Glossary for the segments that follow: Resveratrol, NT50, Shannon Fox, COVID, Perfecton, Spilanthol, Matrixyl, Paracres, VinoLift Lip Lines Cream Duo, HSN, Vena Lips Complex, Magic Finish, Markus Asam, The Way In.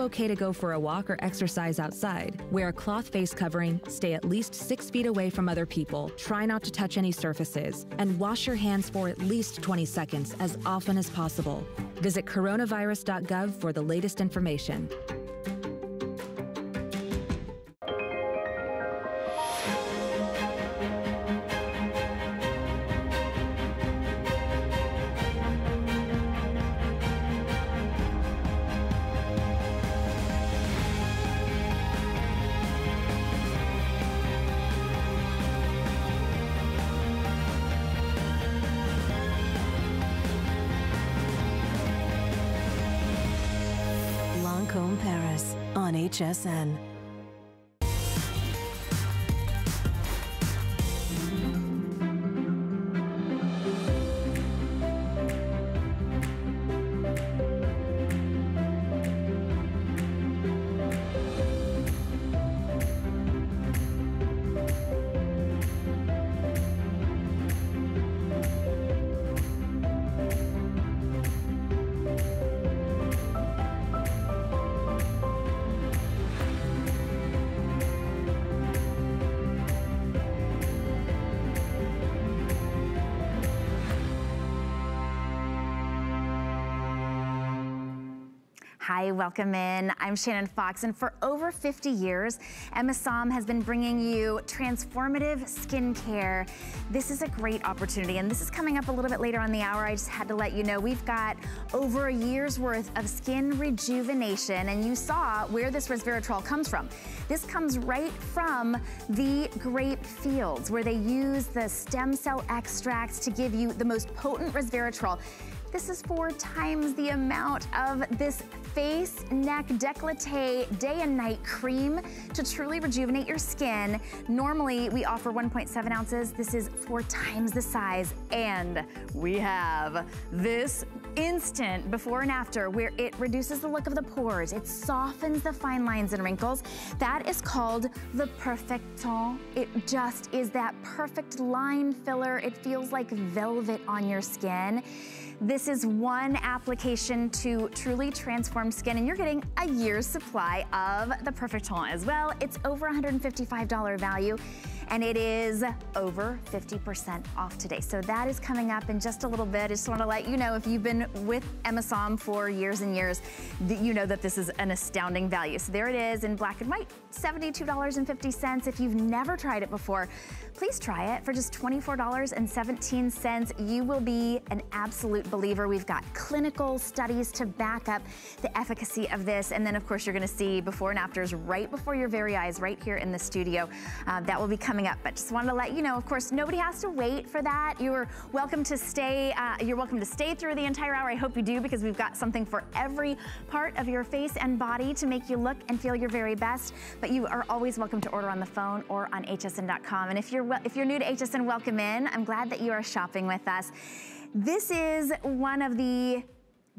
Okay to go for a walk or exercise outside. Wear a cloth face covering, stay at least 6 feet away from other people, try not to touch any surfaces, and wash your hands for at least 20 seconds as often as possible. Visit coronavirus.gov for the latest information. Paris on HSN. Hi, welcome in. I'm Shannon Fox, and for over 50 years, Asam has been bringing you transformative skincare. This is a great opportunity, and this is coming up a little bit later on the hour. I just had to let you know we've got over a year's worth of skin rejuvenation, and you saw where this resveratrol comes from. This comes right from the grape fields, where they use the stem cell extracts to give you the most potent resveratrol. This is 4 times the amount of this face, neck, décolleté, day and night cream to truly rejuvenate your skin. Normally, we offer 1.7 ounces. This is 4 times the size. And we have this instant before and after where it reduces the look of the pores. It softens the fine lines and wrinkles. That is called the Perfecton. It just is that perfect line filler. It feels like velvet on your skin. This is one application to truly transform skin, and you're getting a year's supply of the Perfecton as well. It's over $155 value, and it is over 50% off today. So that is coming up in just a little bit. I just want to let you know, if you've been with Asam for years and years, you know that this is an astounding value. So there it is in black and white, $72.50. If you've never tried it before, please try it for just $24.17. You will be an absolute believer. We've got clinical studies to back up the efficacy of this. And then, of course, you're going to see before and afters right before your very eyes right here in the studio. That will be coming up. But just wanted to let you know, of course, nobody has to wait for that. You're welcome to stay. You're welcome to stay through the entire hour. I hope you do, because we've got something for every part of your face and body to make you look and feel your very best. But you are always welcome to order on the phone or on hsn.com. And if you're new to HSN, welcome in. I'm glad that you are shopping with us. This is one of the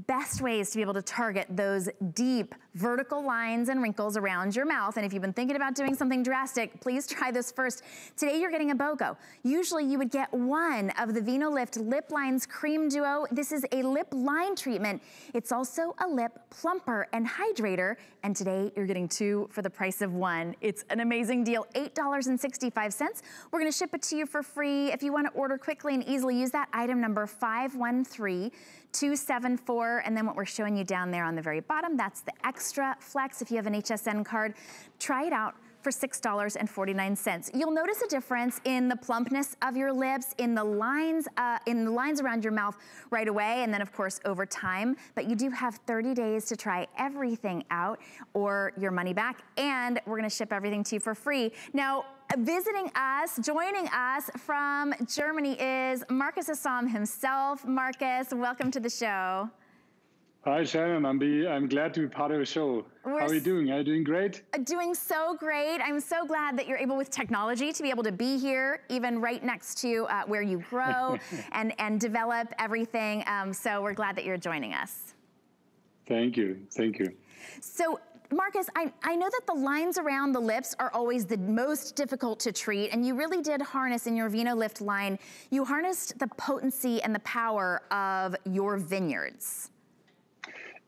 best ways to be able to target those deep vertical lines and wrinkles around your mouth. And if you've been thinking about doing something drastic, please try this first. Today you're getting a BOGO. Usually you would get one of the VinoLift Lip Lines Cream Duo. This is a lip line treatment. It's also a lip plumper and hydrator. And today you're getting 2 for the price of 1. It's an amazing deal, $8.65. We're gonna ship it to you for free. If you wanna order quickly and easily, use that item number 513274. And then what we're showing you down there on the very bottom, that's the Extra Flex. If you have an HSN card, try it out for $6.49. You'll notice a difference in the plumpness of your lips, in the lines around your mouth right away, and then of course over time. But you do have 30 days to try everything out or your money back, and we're gonna ship everything to you for free. Now, visiting us, joining us from Germany is Markus Asam himself. Markus, welcome to the show. Hi, Shannon. I'm glad to be part of the show. How are you doing? Are you doing great? Doing so great. I'm so glad that you're able, with technology, to be able to be here, even right next to where you grow and develop everything. So we're glad that you're joining us. Thank you. Thank you. So, Markus, I know that the lines around the lips are always the most difficult to treat, and you really did harness in your VinoLift line, you harnessed the potency and the power of your vineyards.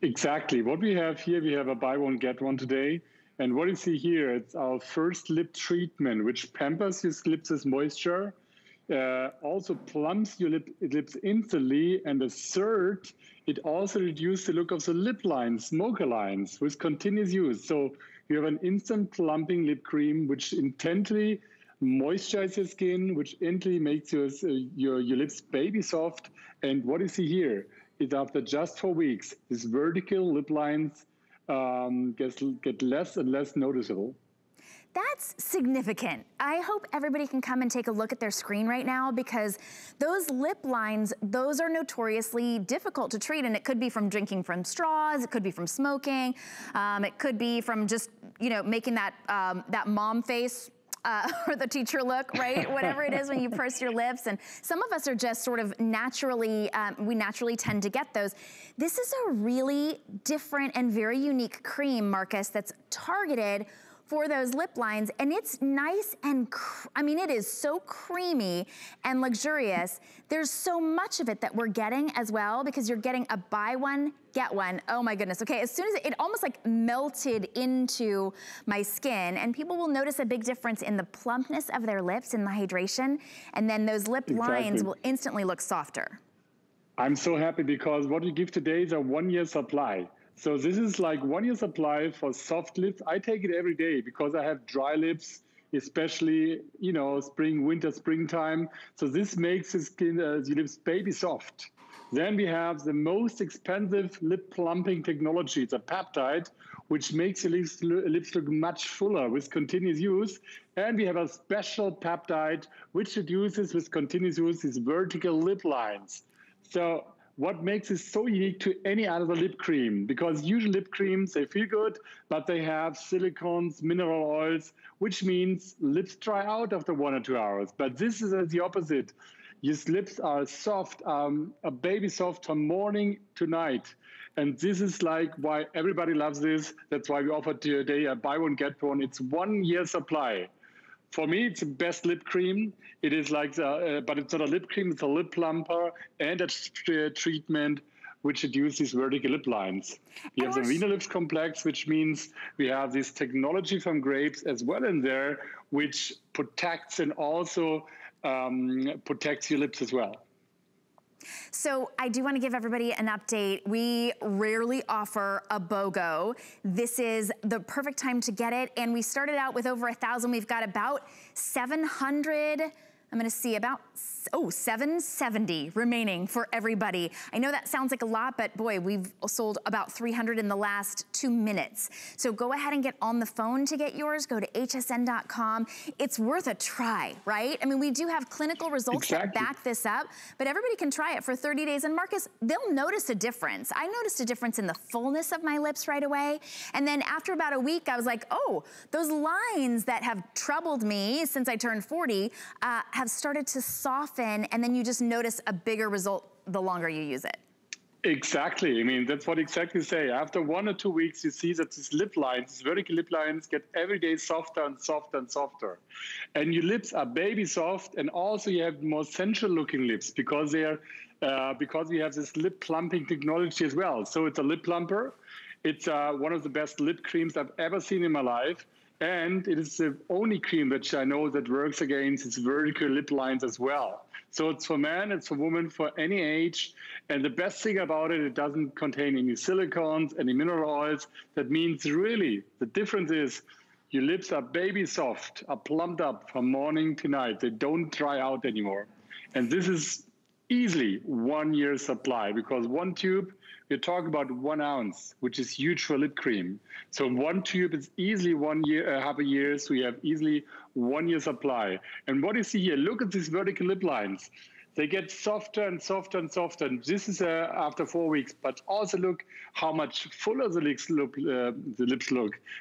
Exactly. What we have here, we have a buy one, get one today. And what you see here, it's our first lip treatment, which pampers your lips with moisture, also plumps your lips instantly. And the third, it also reduces the look of the lip lines, smoker lines, with continuous use. So you have an instant plumping lip cream, which intently moisturizes your skin, which instantly makes your lips baby soft. And what you see here is after just 4 weeks, these vertical lip lines get less and less noticeable. That's significant. I hope everybody can come and take a look at their screen right now, because those lip lines, those are notoriously difficult to treat, and it could be from drinking from straws, it could be from smoking, it could be from just, you know, making that, that mom face or the teacher look, right? Whatever it is when you purse your lips. And some of us are just sort of naturally, we naturally tend to get those. This is a really different and very unique cream, Markus, that's targeted for those lip lines, and it's nice and, I mean, it is so creamy and luxurious. There's so much of it that we're getting as well, because you're getting a buy one, get one. Oh my goodness, okay, as soon as it almost like melted into my skin, and people will notice a big difference in the plumpness of their lips and the hydration, and then those lip lines will instantly look softer. I'm so happy, because what you give today is a one-year supply. So this is like one-year supply for soft lips. I take it every day because I have dry lips, especially, you know, spring, winter, springtime. So this makes the skin, the lips baby soft. Then we have the most expensive lip plumping technology. It's a peptide, which makes your lips look much fuller with continuous use. And we have a special peptide, which reduces with continuous use these vertical lip lines. So what makes it so unique to any other lip cream? Because usual lip creams, they feel good, but they have silicones, mineral oils, which means lips dry out after 1 or 2 hours. But this is the opposite. Your lips are soft, a baby soft from morning to night. And this is like why everybody loves this. That's why we offer today a buy one, get one. It's 1 year supply. For me, it's the best lip cream. It is like, but it's not a lip cream, it's a lip plumper and a treatment which reduces vertical lip lines. We have the Vena Lips Complex, which means we have this technology from grapes as well in there, which protects and also protects your lips as well. So I do want to give everybody an update. We rarely offer a BOGO. This is the perfect time to get it. And we started out with over 1,000. We've got about 700, I'm gonna see about, 770 remaining for everybody. I know that sounds like a lot, but boy, we've sold about 300 in the last 2 minutes. So go ahead and get on the phone to get yours. Go to hsn.com. It's worth a try, right? I mean, we do have clinical results that back this up, but everybody can try it for 30 days. And Markus, they'll notice a difference. I noticed a difference in the fullness of my lips right away. And then after about a week, I was like, oh, those lines that have troubled me since I turned 40, have started to soften, and then you just notice a bigger result the longer you use it. Exactly. I mean, that's what exactly say. After 1 or 2 weeks, you see that these lip lines, these vertical lip lines, get every day softer and softer and softer. And your lips are baby soft, and also you have more sensual looking lips because they are, because we have this lip plumping technology as well. So it's a lip plumper. It's one of the best lip creams I've ever seen in my life. And it is the only cream which I know that works against its vertical lip lines as well. So it's for men, it's for women, for any age. And the best thing about it, it doesn't contain any silicones, any mineral oils. That means really the difference is your lips are baby soft, are plumped up from morning to night. They don't dry out anymore. And this is easily 1 year supply, because one tube, you're talking about 1 ounce, which is huge for lip cream. So one tube is easily 1 year, half a year, so you have easily 1 year supply. And what you see here, look at these vertical lip lines. They get softer and softer and softer. And this is after 4 weeks, but also look how much fuller the lips look,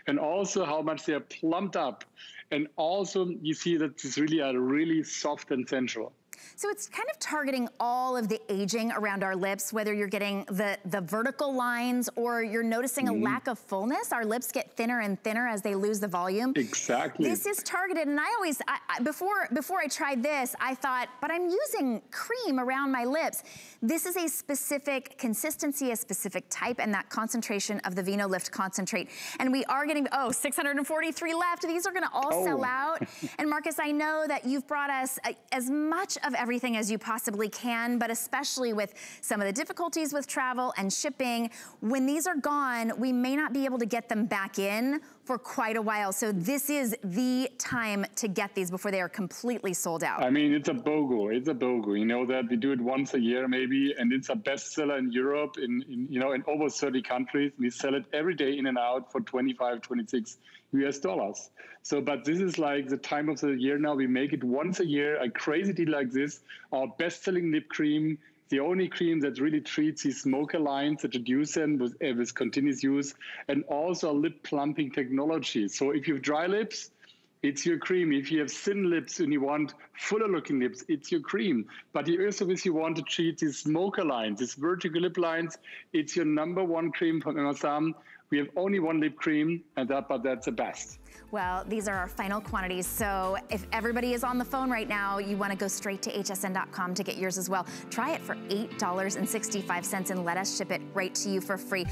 and also how much they are plumped up. And also you see that it's really soft and sensual. So it's kind of targeting all of the aging around our lips, whether you're getting the vertical lines or you're noticing a lack of fullness. Our lips get thinner and thinner as they lose the volume. Exactly. This is targeted, and I always, before I tried this, I thought, but I'm using cream around my lips. This is a specific consistency, a specific type, and that concentration of the VinoLift concentrate. And we are getting, oh, 643 left. These are gonna all sell out. And Markus, I know that you've brought us as much of everything as you possibly can, but especially with some of the difficulties with travel and shipping, when these are gone, we may not be able to get them back in for quite a while. So this is the time to get these before they are completely sold out. I mean, it's a BOGO. It's a BOGO. You know that we do it once a year maybe, and it's a bestseller in Europe, in you know, in over 30 countries. We sell it every day in and out for $25, $26 US. So, but this is like the time of the year now. We make it once a year, a crazy deal like this. Our best-selling lip cream, the only cream that really treats these smoker lines that reduce them with continuous use, and also lip plumping technology. So if you have dry lips, it's your cream. If you have thin lips and you want fuller looking lips, it's your cream. But also if you want to treat these smoker lines, these vertical lip lines, it's your #1 cream from Asam. We have only one lip cream, and that's the best. Well, these are our final quantities, so if everybody is on the phone right now, you wanna go straight to hsn.com to get yours as well. Try it for $8.65 and let us ship it right to you for free.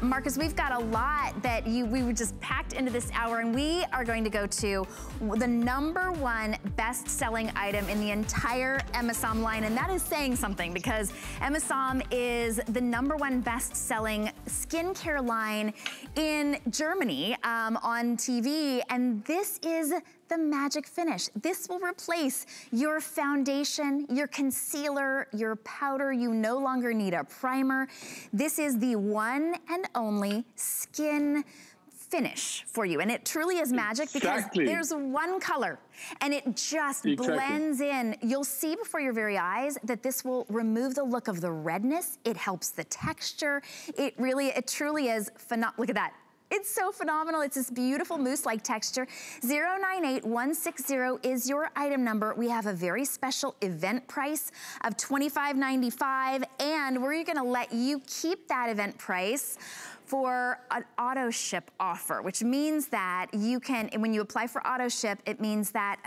Markus, we've got a lot that we were just packed into this hour, and we are going to go to the #1 best-selling item in the entire Asam line, and that is saying something, because Asam is the #1 best-selling skincare line in Germany on TV, and this is the Magic Finish. This will replace your foundation, your concealer, your powder. You no longer need a primer. This is the one and only skin finish for you, and it truly is magic because there's one color and it just blends in. You'll see before your very eyes that this will remove the look of the redness. It helps the texture. It really, it truly is phenomenal. Look at that. It's so phenomenal. It's this beautiful mousse-like texture. 098160 is your item number. We have a very special event price of $25.95, and we're gonna let you keep that event price for an auto ship offer, which means that you can, when you apply for auto ship, it means that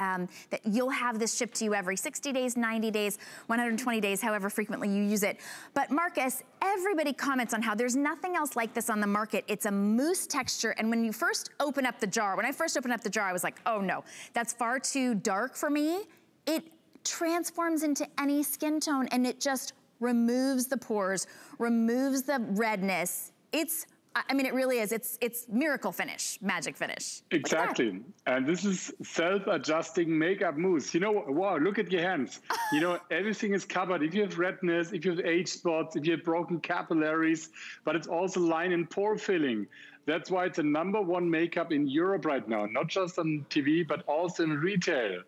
that you'll have this shipped to you every 60 days, 90 days, 120 days, however frequently you use it. But Markus, everybody comments on how there's nothing else like this on the market. It's a mousse texture, and when you first open up the jar, when I first opened up the jar, I was like, oh no, that's far too dark for me. It transforms into any skin tone, and it just removes the pores, removes the redness. It's, I mean, it really is. It's miracle finish, Magic Finish. Exactly. And this is self-adjusting makeup mousse. You know, wow, look at your hands. You know, everything is covered. If you have redness, if you have age spots, if you have broken capillaries, but it's also line and pore filling. That's why it's the #1 makeup in Europe right now, not just on TV, but also in retail.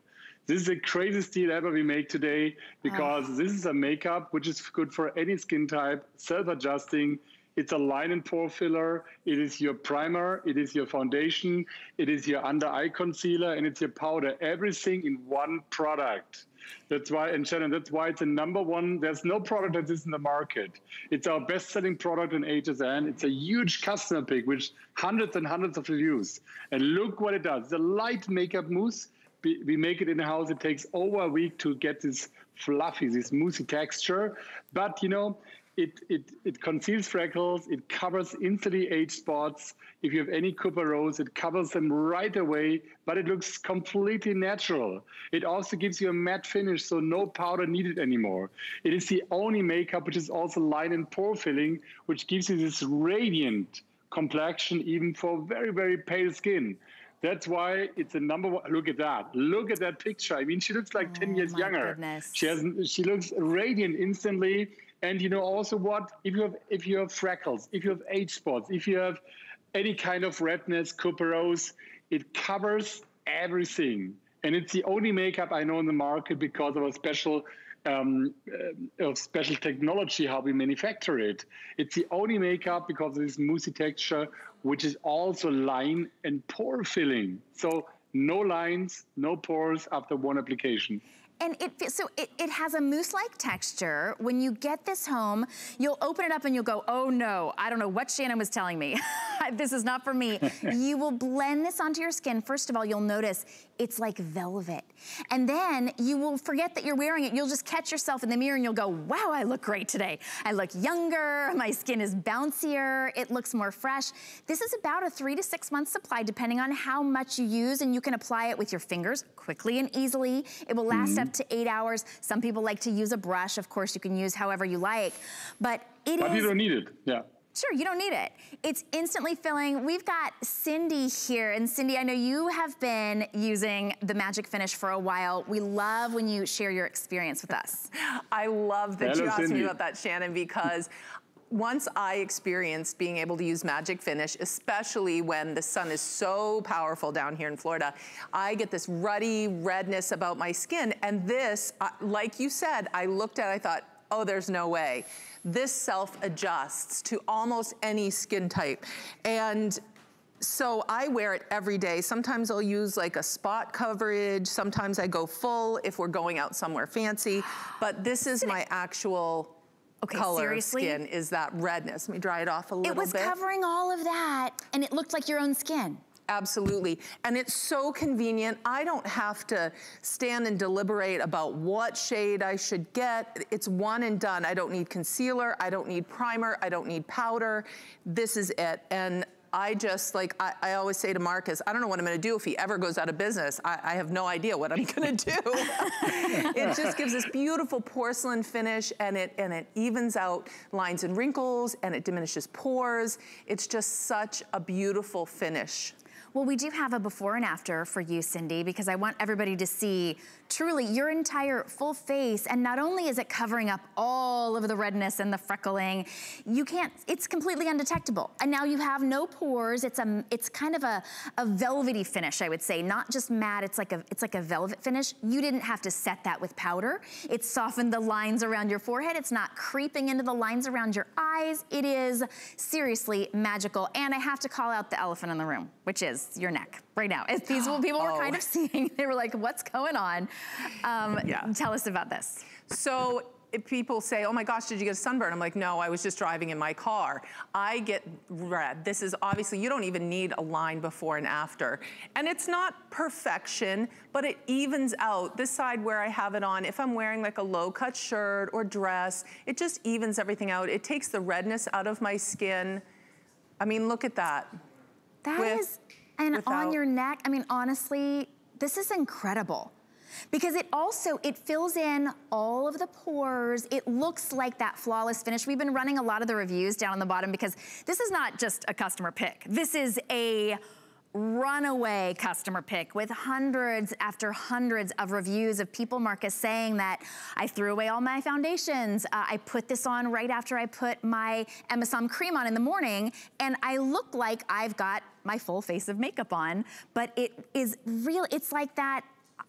This is the craziest deal ever we make today, because this is a makeup which is good for any skin type, self-adjusting. It's a line and pore filler, it is your primer, it is your foundation, it is your under-eye concealer, and it's your powder. Everything in one product. That's why, and Shannon, that's why it's the #1. There's no product that is in the market. It's our best-selling product in HSN. It's a huge customer pick with hundreds and hundreds of reviews. And look what it does. It's a light makeup mousse. We make it in-house. It takes over a week to get this fluffy, this moussey texture. But, you know, It conceals freckles, it covers instantly age spots. If you have any couperose, it covers them right away, but it looks completely natural. It also gives you a matte finish, so no powder needed anymore. It is the only makeup which is also line and pore filling, which gives you this radiant complexion even for very, very pale skin. That's why it's the #1. Look at that. Look at that picture. I mean, she looks like 10 years younger. Goodness. She looks radiant instantly. And you know also what, if you have freckles, if you have age spots, if you have any kind of redness, couperose, it covers everything. And it's the only makeup I know in the market because of a special technology, how we manufacture it. It's the only makeup because of this moussey texture, which is also line and pore filling. So no lines, no pores after one application. And it has a mousse-like texture. When you get this home, you'll open it up and you'll go, oh no, I don't know what Shannon was telling me. This is not for me. You will blend this onto your skin. First of all, you'll notice it's like velvet. And then you will forget that you're wearing it. You'll just catch yourself in the mirror and you'll go, wow, I look great today. I look younger, my skin is bouncier, it looks more fresh. This is about a 3 to 6 month supply depending on how much you use, and you can apply it with your fingers quickly and easily. It will last up to 8 hours. Some people like to use a brush. Of course, you can use however you like, but you don't need it, yeah. Sure, you don't need it. It's instantly filling. We've got Cindy here. And Cindy, I know you have been using the Magic Finish for a while. We love when you share your experience with us. I love that you asked me about that, Shannon, because once I experienced being able to use Magic Finish, especially when the sun is so powerful down here in Florida, I get this ruddy redness about my skin. And this, like you said, I looked at it, I thought, oh, there's no way. This self-adjusts to almost any skin type. And so I wear it every day. Sometimes I'll use like a spot coverage. Sometimes I go full if we're going out somewhere fancy. But this is my actual color of skin, is that redness. Let me dry it off a little bit. It was covering all of that and it looked like your own skin. Absolutely, and it's so convenient. I don't have to stand and deliberate about what shade I should get. It's one and done. I don't need concealer, I don't need primer, I don't need powder. This is it. And I just, like, I always say to Markus, I don't know what I'm gonna do if he ever goes out of business. I have no idea what I'm gonna do. It just gives this beautiful porcelain finish, and it evens out lines and wrinkles, and it diminishes pores. It's just such a beautiful finish. Well, we do have a before and after for you, Cindy, because I want everybody to see truly your entire full face. And not only is it covering up all of the redness and the freckling, you can't, it's completely undetectable. And now you have no pores. It's kind of a velvety finish, I would say, not just matte. It's like a velvet finish. You didn't have to set that with powder. It softened the lines around your forehead. It's not creeping into the lines around your eyes. It is seriously magical. And I have to call out the elephant in the room, which is your neck right now. As these people were kind of seeing, they were like, what's going on? Tell us about this. So if people say, oh my gosh, did you get a sunburn? I'm like, no, I was just driving in my car. I get red. This is obviously, you don't even need a line before and after. And it's not perfection, but it evens out this side where I have it on. If I'm wearing like a low cut shirt or dress, it just evens everything out. It takes the redness out of my skin. I mean, look at that. That is... And on your neck, I mean, honestly, this is incredible. Because it also, it fills in all of the pores. It looks like that flawless finish. We've been running a lot of the reviews down on the bottom because this is not just a customer pick. This is a runaway customer pick with hundreds after hundreds of reviews of people, Markus, saying that I threw away all my foundations. I put this on right after I put my Asam cream on in the morning, and I look like I've got my full face of makeup on, but it is real. It's like that.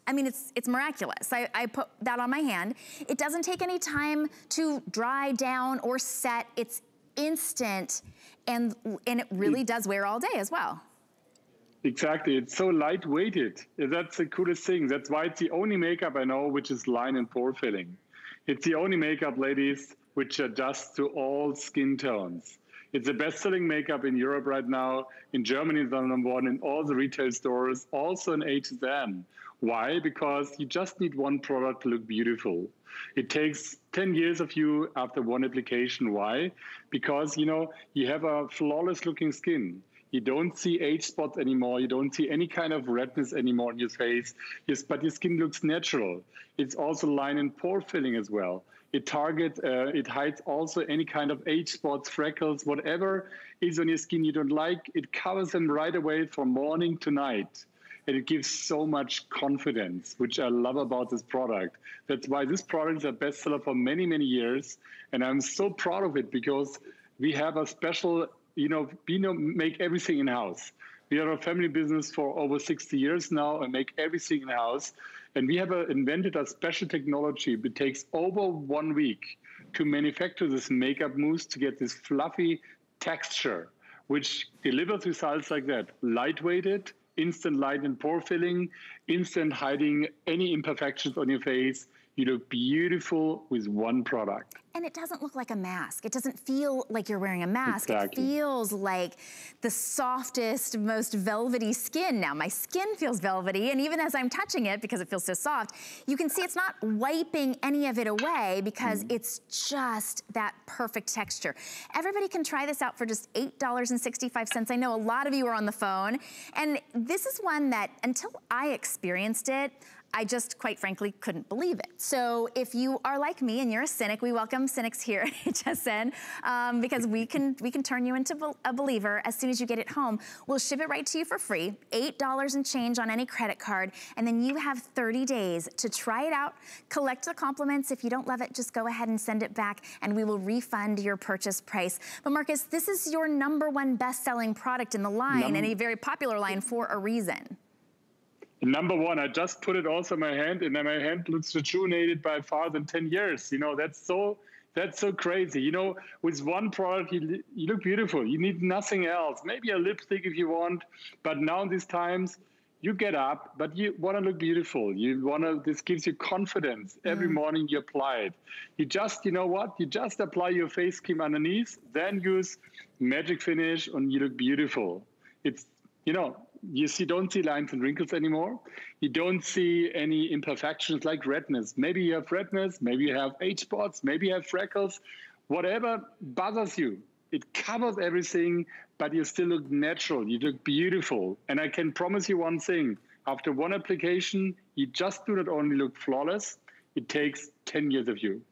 I mean, it's miraculous. I put that on my hand. It doesn't take any time to dry down or set. It's instant, and it really does wear all day as well. Exactly, it's so lightweighted. That's the coolest thing. That's why it's the only makeup I know which is line and pore filling. It's the only makeup, ladies, which adjusts to all skin tones. It's the best-selling makeup in Europe right now. In Germany, it's number one in all the retail stores, also in H&M. Why? Because you just need one product to look beautiful. It takes 10 years of you after one application. Why? Because, you know, you have a flawless-looking skin. You don't see age spots anymore. You don't see any kind of redness anymore on your face. Yes, but your skin looks natural. It's also line and pore filling as well. It hides also any kind of age spots, freckles, whatever is on your skin you don't like. It covers them right away from morning to night. And it gives so much confidence, which I love about this product. That's why this product is a bestseller for many, many years. And I'm so proud of it because we have a special... You know, we make everything in-house. We are a family business for over 60 years now and make everything in-house. And we have invented a special technology. It takes over 1 week to manufacture this makeup mousse to get this fluffy texture, which delivers results like that. Lightweighted, instant light and pore filling, instant hiding any imperfections on your face. You look beautiful with one product. And it doesn't look like a mask. It doesn't feel like you're wearing a mask. Exactly. It feels like the softest, most velvety skin. Now, my skin feels velvety, and even as I'm touching it, because it feels so soft, you can see it's not wiping any of it away because it's just that perfect texture. Everybody can try this out for just $8.65. I know a lot of you are on the phone, and this is one that, until I experienced it, I just, quite frankly, couldn't believe it. So if you are like me and you're a cynic, we welcome cynics here at HSN because we can turn you into a believer as soon as you get it home. We'll ship it right to you for free, $8 and change on any credit card, and then you have 30 days to try it out, collect the compliments. If you don't love it, just go ahead and send it back, and we will refund your purchase price. But Markus, this is your #1 best-selling product in the line, and a very popular line for a reason. #1, I just put it also in my hand, and then my hand looks rejuvenated by far than 10 years. You know, that's so crazy. You know, with one product, you look beautiful. You need nothing else. Maybe a lipstick if you want, but now in these times, you get up, but you want to look beautiful. You want to, this gives you confidence. Every morning you apply it. You just, you know what? You just apply your face cream underneath, then use Magic Finish, and you look beautiful. It's, you know, don't see lines and wrinkles anymore. You don't see any imperfections like redness. Maybe you have redness, maybe you have age spots, maybe you have freckles, whatever bothers you. It covers everything, but you still look natural. You look beautiful. And I can promise you one thing. After one application, you just do not only look flawless, it takes 10 years of you.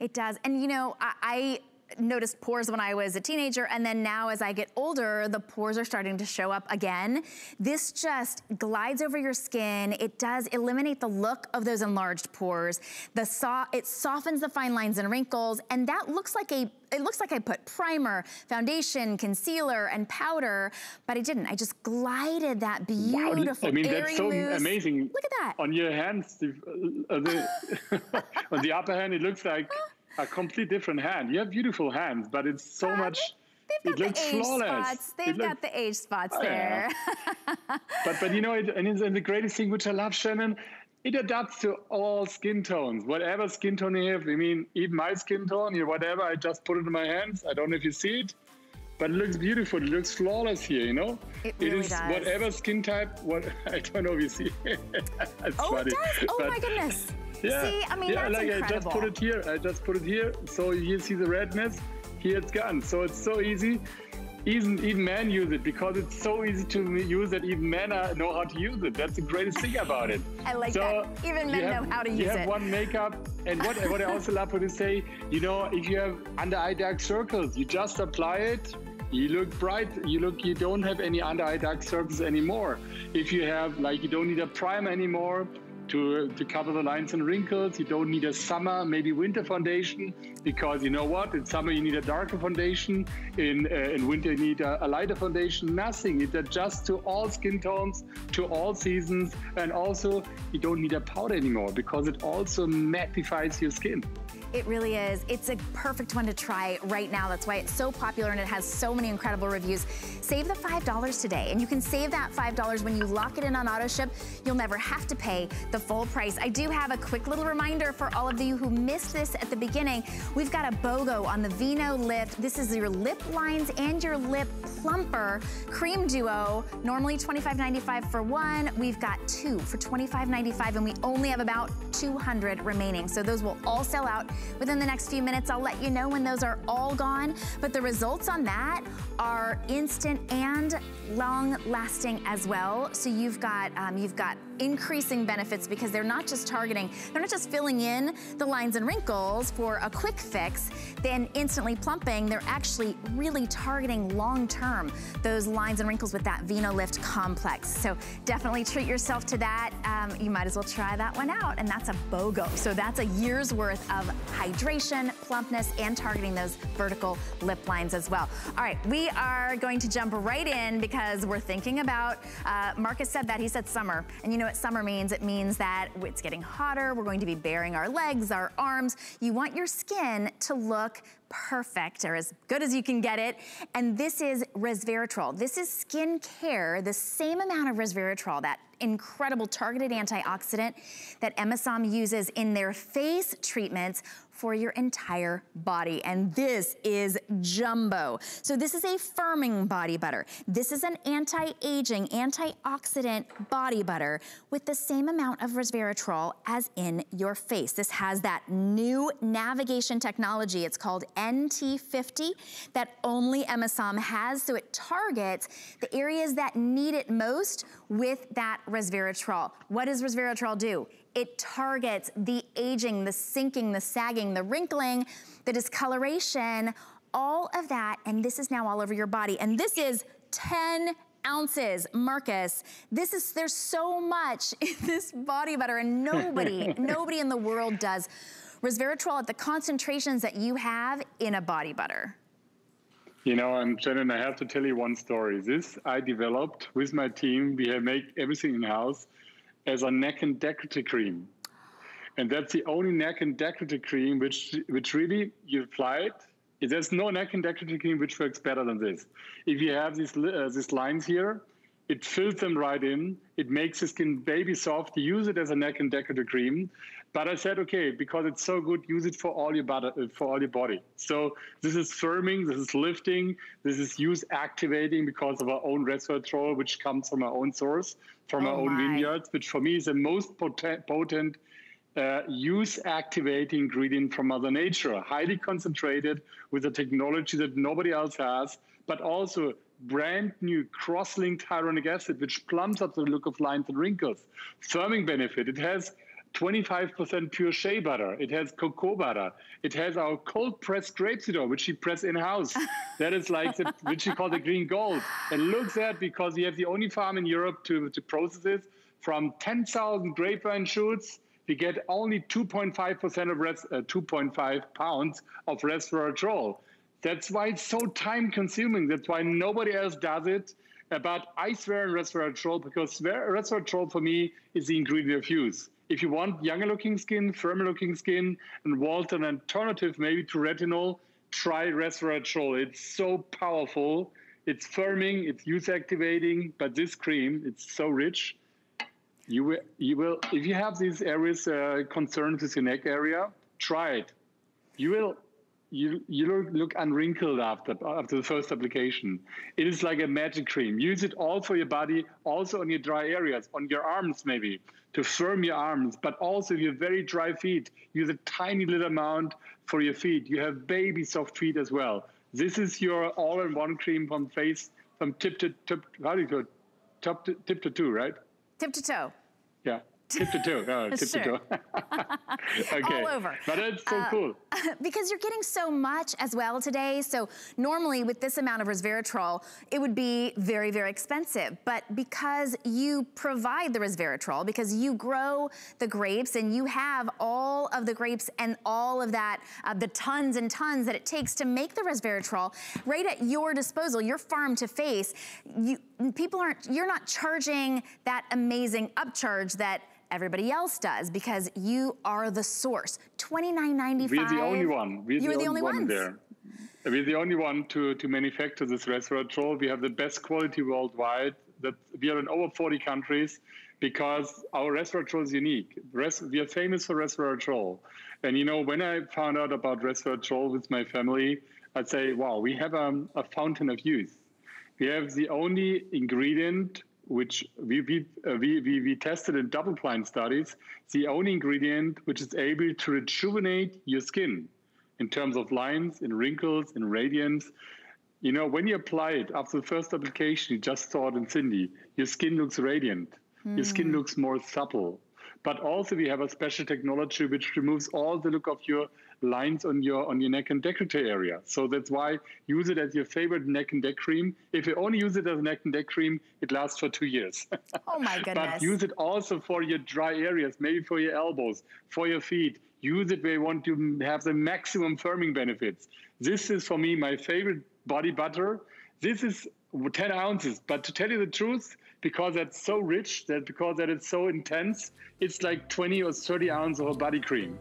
It does. And, you know, I noticed pores when I was a teenager, and then now as I get older, the pores are starting to show up again. This just glides over your skin. It does eliminate the look of those enlarged pores. It softens the fine lines and wrinkles, and that looks like a, it looks like I put primer, foundation, concealer, and powder, but I didn't. I just glided that beautiful, wow, I mean, that's so loose. Amazing. Look at that. On your hands, on the upper hand, it looks like a complete different hand. You have beautiful hands, but it's so much, it looks flawless. They've got the age spots there. But you know, and the greatest thing, which I love, Shannon, it adapts to all skin tones, whatever skin tone you have. I mean, even my skin tone, you know, whatever, I just put it in my hands. I don't know if you see it, but it looks beautiful. It looks flawless here, you know? It really is, does. Whatever skin type, I don't know if you see it. Funny, it does? Oh, my goodness. Yeah. See, I mean, that's like incredible. I just put it here. So you see the redness, here it's gone. So it's so easy. Even men use it because it's so easy to use that even men know how to use it. That's the greatest thing about it. I like that. Even men know how to use it. You have one makeup, and what I also love when you say, you know, if you have under-eye dark circles, you just apply it. You look bright, you don't have any under-eye dark circles anymore. If you have, like, you don't need a primer anymore to cover the lines and wrinkles. You don't need a summer, maybe winter foundation, because you know what? In summer you need a darker foundation, in winter you need a lighter foundation. Nothing, it adjusts to all skin tones, to all seasons, and also you don't need a powder anymore because it also mattifies your skin. It really is. It's a perfect one to try right now. That's why it's so popular and it has so many incredible reviews. Save the $5 today, and you can save that $5 when you lock it in on AutoShip. You'll never have to pay the full price. I do have a quick little reminder for all of you who missed this at the beginning. We've got a BOGO on the VinoLift. This is your lip lines and your lip plumper cream duo. Normally $25.95 for one. We've got two for $25.95, and we only have about 200 remaining. So those will all sell out within the next few minutes. I'll let you know when those are all gone, but the results on that are instant and long-lasting as well. So you've got increasing benefits because they're not just filling in the lines and wrinkles for a quick fix, then instantly plumping. They're actually really targeting long-term those lines and wrinkles with that VenoLift complex. So definitely treat yourself to that. You might as well try that one out, and that's a BOGO. So that's a year's worth of hydration, plumpness, and targeting those vertical lip lines as well. All right, we are going to jump right in because we're thinking about, Markus said that, he said summer, and you know, what summer means. It means that it's getting hotter. We're going to be baring our legs, our arms. You want your skin to look perfect, or as good as you can get it. And this is resveratrol. This is skin care, the same amount of resveratrol, that incredible targeted antioxidant that Asam uses in their face treatments for your entire body. And this is jumbo. So this is a firming body butter. This is an anti-aging, antioxidant body butter with the same amount of resveratrol as in your face. This has that new navigation technology. It's called NT50 that only Asam has. So it targets the areas that need it most with that resveratrol. What does resveratrol do? It targets the aging, the sinking, the sagging, the wrinkling, the discoloration, all of that, and this is now all over your body. And this is 10 ounces, Markus. This is, there's so much in this body butter, and nobody, nobody in the world does resveratrol at the concentrations that you have in a body butter. You know, and Shannon, I have to tell you one story. This I developed with my team. We have made everything in-house as a neck and décolleté cream. And that's the only neck and décolleté cream which really you apply it. There's no neck and décolleté cream which works better than this. If you have these lines here, it fills them right in. It makes the skin baby soft. You use it as a neck and décolleté cream. But I said, okay, because it's so good, use it for all your body. So this is firming, this is lifting, this is use activating because of our own resveratrol, which comes from our own source, from our own vineyards, which for me is the most potent use activating ingredient from Mother Nature, highly concentrated with a technology that nobody else has, but also brand new cross-linked hyaluronic acid, which plumps up the look of lines and wrinkles. Firming benefit, it has 25% pure shea butter. It has cocoa butter. It has our cold-pressed grape seed oil, which we press in-house. That is like, which we call the green gold. And look at, because we have the only farm in Europe to process it, from 10,000 grapevine shoots, we get only 2.5 pounds of resveratrol. That's why it's so time-consuming. That's why nobody else does it. But I swear on resveratrol, because resveratrol for me is the ingredient of use. If you want younger-looking skin, firmer-looking skin, and want an alternative maybe to retinol, try resveratrol. It's so powerful. It's firming, it's use-activating, but this cream, it's so rich. You will, if you have these areas concerns with your neck area, try it. You look unwrinkled after the first application. It is like a magic cream. Use it all for your body, also on your dry areas, on your arms maybe, to firm your arms, but also if you have very dry feet, use a tiny little amount for your feet. You have baby soft feet as well. This is your all-in-one cream from face, from tip to toe, right? Tip to toe. Yeah. Tip to toe, tip to toe. Okay. All over. But it's so cool. Because you're getting so much as well today. So normally with this amount of resveratrol, it would be very, very expensive. But because you provide the resveratrol, because you grow the grapes and you have all of the grapes and all of that, the tons and tons that it takes to make the resveratrol right at your disposal, your farm to face, you're not charging that amazing upcharge that everybody else does, because you are the source. $29.95. We're the only one. You're the only one there. We're the only one to manufacture this resveratrol. We have the best quality worldwide. That we are in over 40 countries because our resveratrol is unique. We are famous for resveratrol. And you know, when I found out about resveratrol with my family, I'd say, wow, we have a fountain of youth. We have the only ingredient which we tested in double-blind studies, the only ingredient which is able to rejuvenate your skin in terms of lines, in wrinkles, in radiance. You know, when you apply it after the first application, you just saw it in Cindy, your skin looks radiant, your skin looks more supple. But also we have a special technology which removes all the look of your lines on your neck and décolleté area. So that's why use it as your favorite neck and décolleté cream. If you only use it as a neck and décolleté cream, it lasts for 2 years. Oh my goodness. But use it also for your dry areas, maybe for your elbows, for your feet. Use it where you want to have the maximum firming benefits. This is for me my favorite body butter. This is 10 ounces. But to tell you the truth, because that's so rich, that because that is so intense, it's like 20 or 30 ounces of a body cream.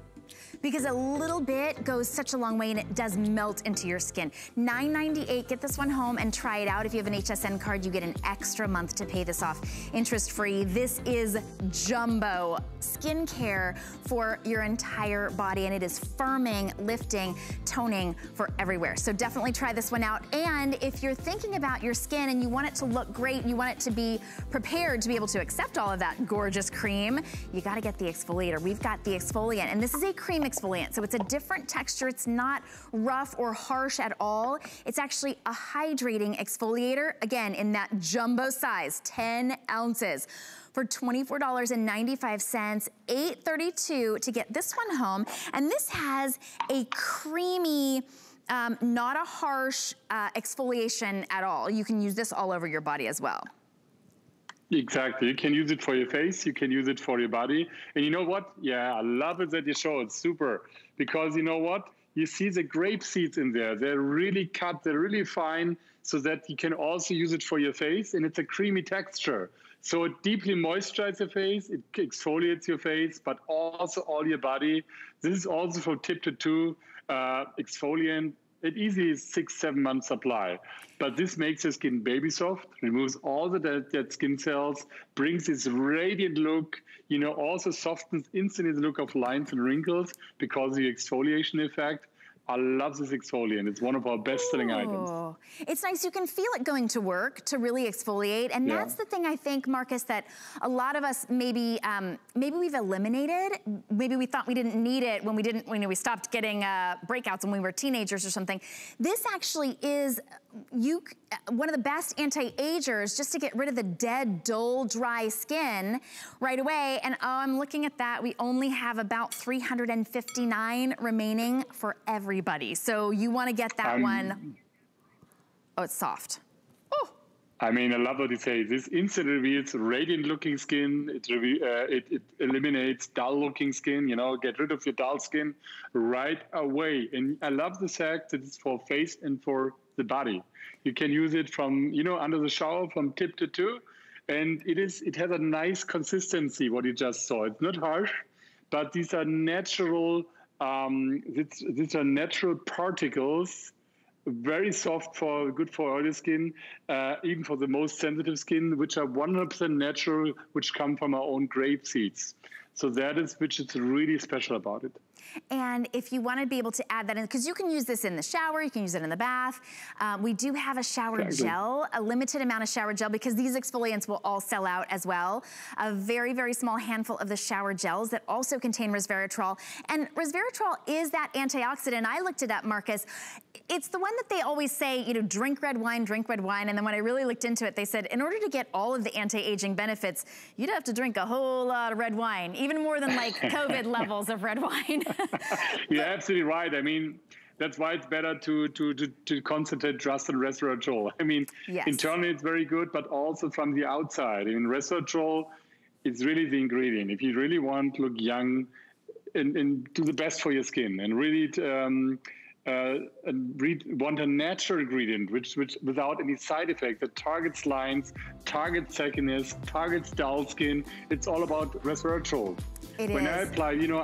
Because a little bit goes such a long way and it does melt into your skin. $9.98, get this one home and try it out. If you have an HSN card, you get an extra month to pay this off interest-free. This is jumbo skincare for your entire body, and it is firming, lifting, toning for everywhere. So definitely try this one out. And if you're thinking about your skin and you want it to look great, you want it to be prepared to be able to accept all of that gorgeous cream, you gotta get the exfoliator. We've got the exfoliant, and this is a cream exfoliant, so it's a different texture. It's not rough or harsh at all. It's actually a hydrating exfoliator, again, in that jumbo size, 10 ounces. For $24.95, $8.32 to get this one home. And this has a creamy, not a harsh exfoliation at all. You can use this all over your body as well. Exactly. You can use it for your face. You can use it for your body. And you know what? Yeah, I love it that you show it. Super. Because you know what? You see the grape seeds in there. They're really cut. They're really fine so that you can also use it for your face. And it's a creamy texture. So it deeply moisturizes your face. It exfoliates your face, but also all your body. This is also from tip to two exfoliant. It easily is 6-7 month supply, but this makes your skin baby soft, removes all the dead skin cells, brings this radiant look, you know, also softens instantly the look of lines and wrinkles because of the exfoliation effect. I love this exfoliant. It's one of our best-selling items. It's nice. You can feel it going to work to really exfoliate. And that's the thing I think, Markus, that a lot of us maybe we've eliminated. Maybe we thought we didn't need it when we didn't, when we stopped getting breakouts when we were teenagers or something. This actually is one of the best anti-agers just to get rid of the dead, dull, dry skin right away. And I'm looking at that. We only have about 359 remaining for everybody. So you want to get that one. Oh, it's soft. Oh. I mean, I love what you say. This instantly reveals radiant-looking skin. It eliminates dull-looking skin, you know, get rid of your dull skin right away. And I love the fact that it's for face and for the body. You can use it from, you know, under the shower from tip to two. And it has a nice consistency, what you just saw. It's not harsh, but these are natural these are natural particles, very soft, good for oily skin, even for the most sensitive skin, which are 100% natural, which come from our own grape seeds. So that is which is really special about it. And if you want to be able to add that in, because you can use this in the shower, you can use it in the bath. We do have a shower gel, a limited amount of shower gel, because these exfoliants will all sell out as well. A very, very small handful of the shower gels that also contain resveratrol. And resveratrol is that antioxidant. I looked it up, Markus. It's the one that they always say, you know, drink red wine, and then when I really looked into it, they said, in order to get all of the anti-aging benefits, you'd have to drink a whole lot of red wine, even more than like COVID levels of red wine. You're absolutely right. I mean, that's why it's better to concentrate just on resveratrol. I mean, internally it's very good, but also from the outside. I mean, resveratrol is really the ingredient. If you really want to look young and do the best for your skin and really want a natural ingredient, which without any side effect, that targets lines, targets sagginess, targets dull skin. It's all about resveratrol. When I apply, you know,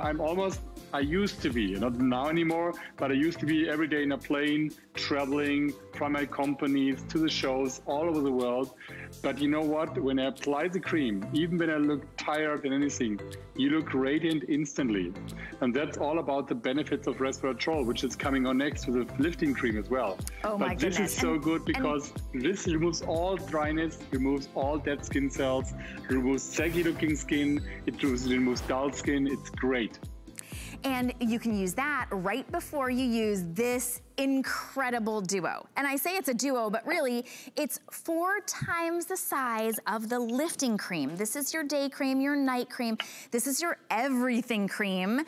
I used to be, not now anymore, but I used to be every day in a plane, traveling from my companies to the shows all over the world. But you know what? When I apply the cream, even when I look tired and anything, you look radiant instantly. And that's all about the benefits of resveratrol, which is coming on next with a lifting cream as well. Oh my goodness. But this is so good because this removes all dryness, removes all dead skin cells, removes saggy looking skin, it removes dull skin. It's great. And you can use that right before you use this incredible duo. And I say it's a duo, but really it's 4 times the size of the lifting cream. This is your day cream, your night cream. This is your everything cream.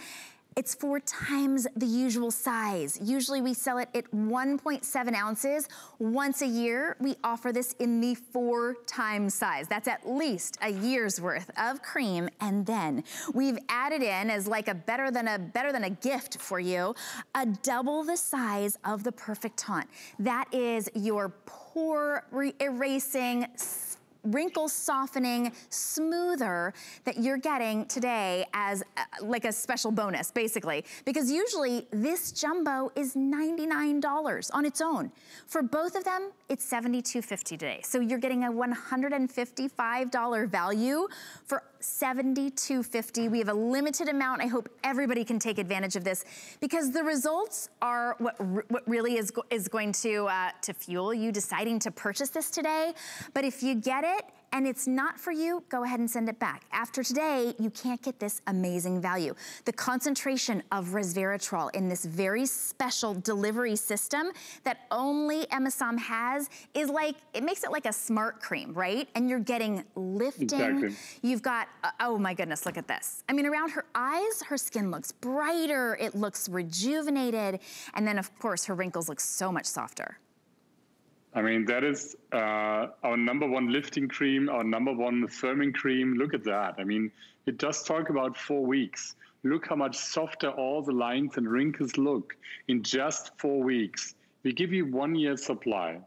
It's 4 times the usual size. Usually we sell it at 1.7 ounces. Once a year, we offer this in the 4 times size. That's at least a year's worth of cream. And then we've added in, as like a better than a gift for you, a double the size of the Perfecton. That is your pore erasing, wrinkle softening smoother that you're getting today as like a special bonus, basically, because usually this jumbo is $99 on its own. For both of them, it's $72.50 today. So you're getting a $155 value for $72.50. We have a limited amount. I hope everybody can take advantage of this because the results are what really is going to fuel you deciding to purchase this today. But if you get it and it's not for you, go ahead and send it back. After today, you can't get this amazing value. The concentration of resveratrol in this very special delivery system that only Asam has is like, it makes it like a smart cream, right? And you're getting lifting. Exactly. You've got, oh my goodness, look at this. I mean, around her eyes, her skin looks brighter. It looks rejuvenated. And then of course, her wrinkles look so much softer. I mean, that is our #1 lifting cream, our #1 firming cream. Look at that. I mean, it does talk about 4 weeks. Look how much softer all the lines and wrinkles look in just 4 weeks. We give you 1 year's supply.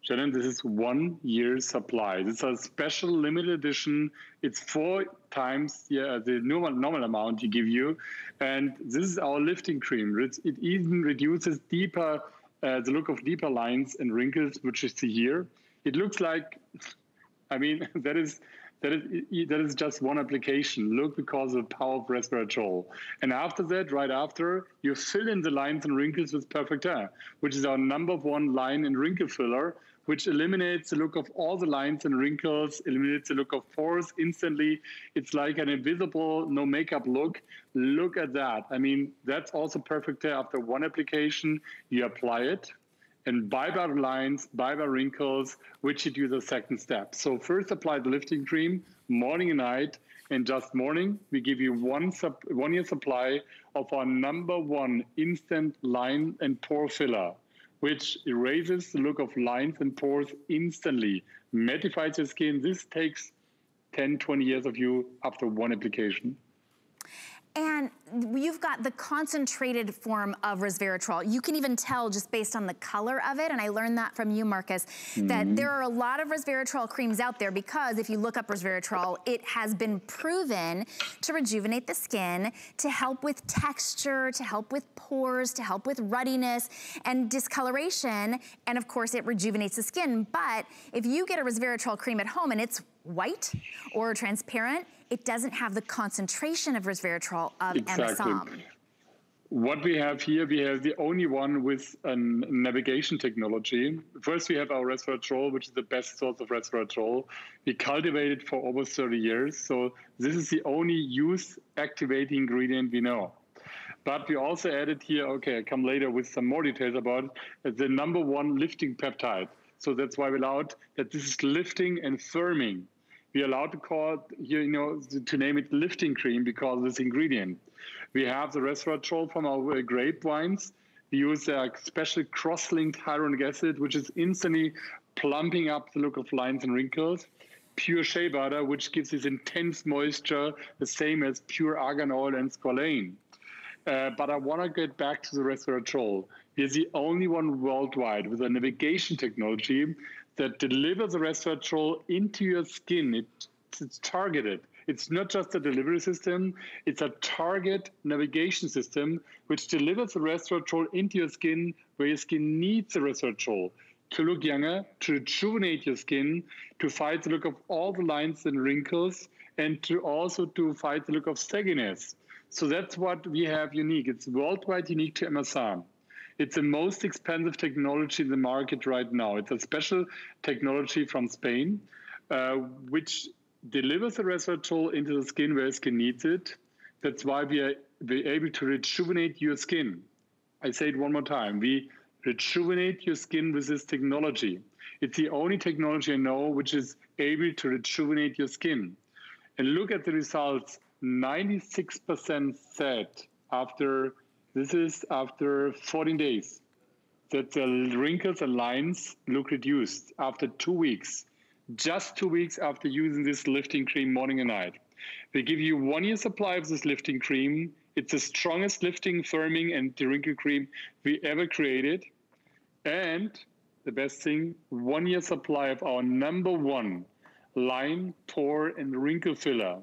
Shannon, this is 1 year's supply. It's a special limited edition. It's 4 times the normal amount you give you. And this is our lifting cream. It even reduces deeper the look of deeper lines and wrinkles, which you see here. It looks like, I mean, that is just one application. Look, because of the power of resveratrol. And after that, right after, you fill in the lines and wrinkles with Perfecton, which is our #1 line and wrinkle filler, which eliminates the look of all the lines and wrinkles, eliminates the look of pores instantly. It's like an invisible, no makeup look. Look at that. I mean, that's also perfect. After one application, you apply it and bye-bye lines, bye-bye wrinkles, which you do the second step. So first apply the lifting cream morning and night, and just morning, we give you 1 year supply of our #1 instant line and pore filler, which erases the look of lines and pores instantly, mattifies your skin. This takes 10, 20 years of you after one application. And you've got the concentrated form of resveratrol. You can even tell just based on the color of it, and I learned that from you, Markus, that there are a lot of resveratrol creams out there because if you look up resveratrol, it has been proven to rejuvenate the skin, to help with texture, to help with pores, to help with ruddiness and discoloration, and of course it rejuvenates the skin. But if you get a resveratrol cream at home and it's white or transparent, it doesn't have the concentration of resveratrol of Asam. What we have here, we have the only one with a navigation technology. First, we have our resveratrol, which is the best source of resveratrol. We cultivate it for over 30 years. So this is the only use activating ingredient we know. But we also added here, okay, I come later with some more details about it, the #1 lifting peptide. So that's why we allowed that this is lifting and firming. We're allowed to call it, you know, to name it lifting cream because of this ingredient. We have the resveratrol from our grape wines. We use a special cross-linked hyaluronic acid, which is instantly plumping up the look of lines and wrinkles. Pure shea butter, which gives this intense moisture, the same as pure argan oil and squalane. But I want to get back to the resveratrol. We're the only one worldwide with a navigation technology that delivers the resveratrol into your skin. It's targeted. It's not just a delivery system. It's a target navigation system which delivers the resveratrol into your skin where your skin needs the resveratrol to look younger, to rejuvenate your skin, to fight the look of all the lines and wrinkles, and to also to fight the look of sagginess. So that's what we have unique. It's worldwide unique to Asam. It's the most expensive technology in the market right now. It's a special technology from Spain, which delivers the resveratrol into the skin where skin needs it. That's why we're able to rejuvenate your skin. I say it one more time. We rejuvenate your skin with this technology. It's the only technology I know which is able to rejuvenate your skin. And look at the results. 96% said, after, this is after 14 days, that the wrinkles and lines look reduced after 2 weeks, just 2 weeks after using this lifting cream morning and night. They give you 1 year supply of this lifting cream. It's the strongest lifting, firming, and wrinkle cream we ever created. And the best thing, 1 year supply of our #1 line, pore, and wrinkle filler,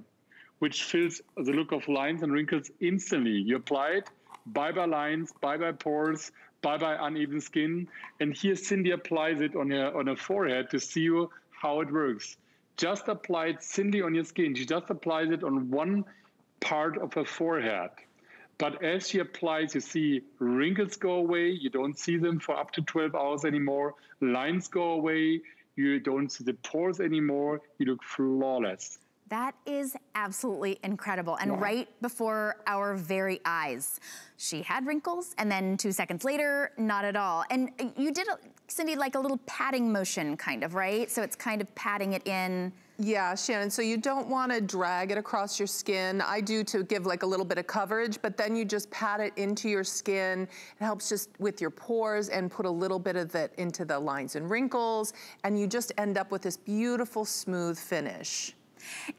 which fills the look of lines and wrinkles instantly. You apply it, bye-bye lines, bye-bye pores, bye-bye uneven skin. And here Cindy applies it on her forehead to see you how it works. Just apply it, Cindy, on your skin. She just applies it on one part of her forehead. But as she applies, you see wrinkles go away. You don't see them for up to 12 hours anymore. Lines go away. You don't see the pores anymore. You look flawless. That is absolutely incredible. And wow, right before our very eyes, she had wrinkles, and then 2 seconds later, not at all. And you did, Cindy, like a little patting motion kind of, right? So it's kind of patting it in. Yeah, Shannon, so you don't wanna drag it across your skin. I do, to give like a little bit of coverage, but then you just pat it into your skin. It helps just with your pores and put a little bit of that into the lines and wrinkles, and you just end up with this beautiful, smooth finish.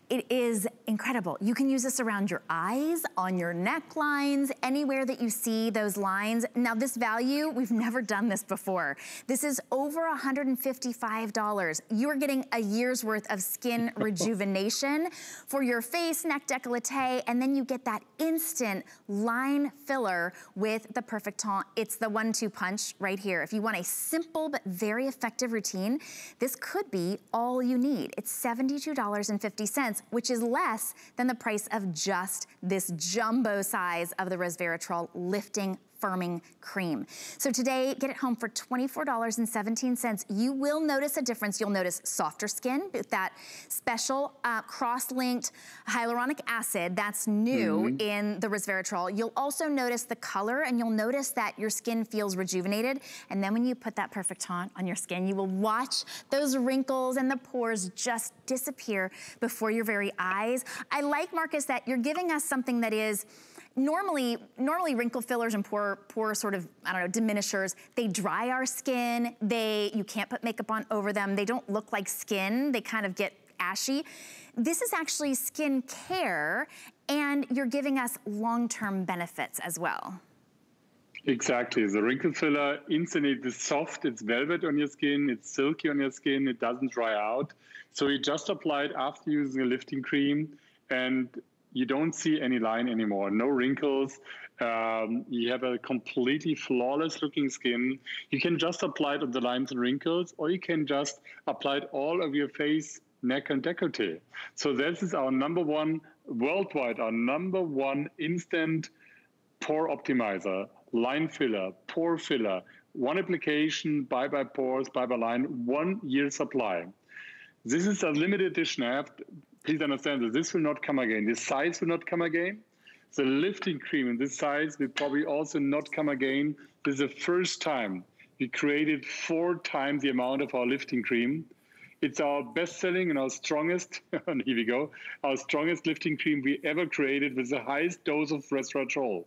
It is incredible. You can use this around your eyes, on your necklines, anywhere that you see those lines. Now this value, we've never done this before. This is over $155. You're getting a year's worth of skin rejuvenation for your face, neck, décolleté, and then you get that instant line filler with the Perfecton. It's the 1-2 punch right here. If you want a simple but very effective routine, this could be all you need. It's $72.50, which is less than the price of just this jumbo size of the Resveratrol lifting firming cream. So today, get it home for $24.17. You will notice a difference. You'll notice softer skin with that special cross-linked hyaluronic acid that's new in the Resveratrol. You'll also notice the color, and you'll notice that your skin feels rejuvenated. And then when you put that Perfecton on your skin, you will watch those wrinkles and the pores just disappear before your very eyes. I like, Markus, that you're giving us something that is normally wrinkle fillers and pore sort of, I don't know, diminishers, they dry our skin, you can't put makeup on over them, they don't look like skin, they kind of get ashy. This is actually skin care, and you're giving us long-term benefits as well. Exactly, the wrinkle filler instantly, it's soft, it's velvet on your skin, it's silky on your skin, it doesn't dry out. So you just apply it after using a lifting cream, and you don't see any line anymore, no wrinkles. You have a completely flawless looking skin. You can just apply it on the lines and wrinkles, or you can just apply it all over your face, neck, and décolleté. So this is our #1 worldwide, our #1 instant pore optimizer, line filler, pore filler, one application, bye-bye pores, bye-bye line, 1 year supply. This is a limited edition. I have to, please understand that this will not come again. This size will not come again. The lifting cream in this size will probably also not come again. This is the first time we created 4 times the amount of our lifting cream. It's our best-selling and our strongest, and here we go, our strongest lifting cream we ever created, with the highest dose of resveratrol,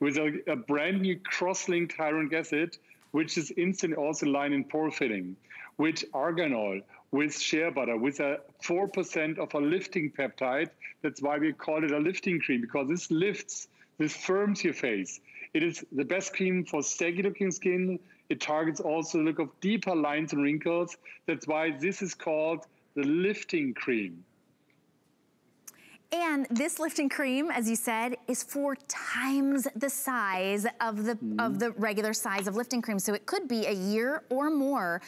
with a brand new cross-linked hyaluronic acid, which is instant also line and pore filling, with arganol, with shea butter, with a 4% of a lifting peptide. That's why we call it a lifting cream, because this lifts, this firms your face. It is the best cream for saggy-looking skin. It targets also the look of deeper lines and wrinkles. That's why this is called the lifting cream. And this lifting cream, as you said, is 4 times the size of the, regular size of lifting cream. So it could be a year or more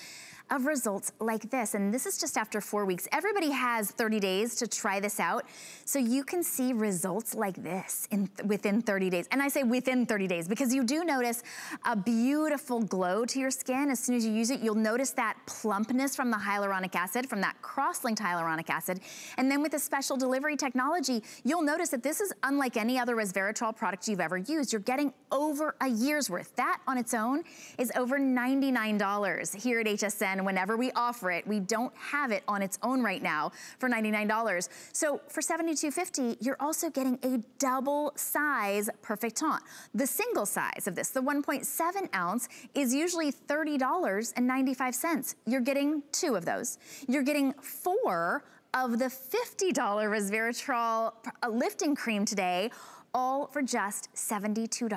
of results like this. And this is just after 4 weeks. Everybody has 30 days to try this out. So you can see results like this within 30 days. And I say within 30 days because you do notice a beautiful glow to your skin. As soon as you use it, you'll notice that plumpness from the hyaluronic acid, from that cross-linked hyaluronic acid. And then with the special delivery technology, you'll notice that this is unlike any other resveratrol product you've ever used. You're getting over a year's worth. That on its own is over $99 here at HSN. again, whenever we offer it, we don't have it on its own right now for $99. So for $72.50, you're also getting a double size Perfecton. The single size of this, the 1.7 ounce, is usually $30.95. You're getting two of those. You're getting four of the $50 Resveratrol lifting cream today, all for just $72.50.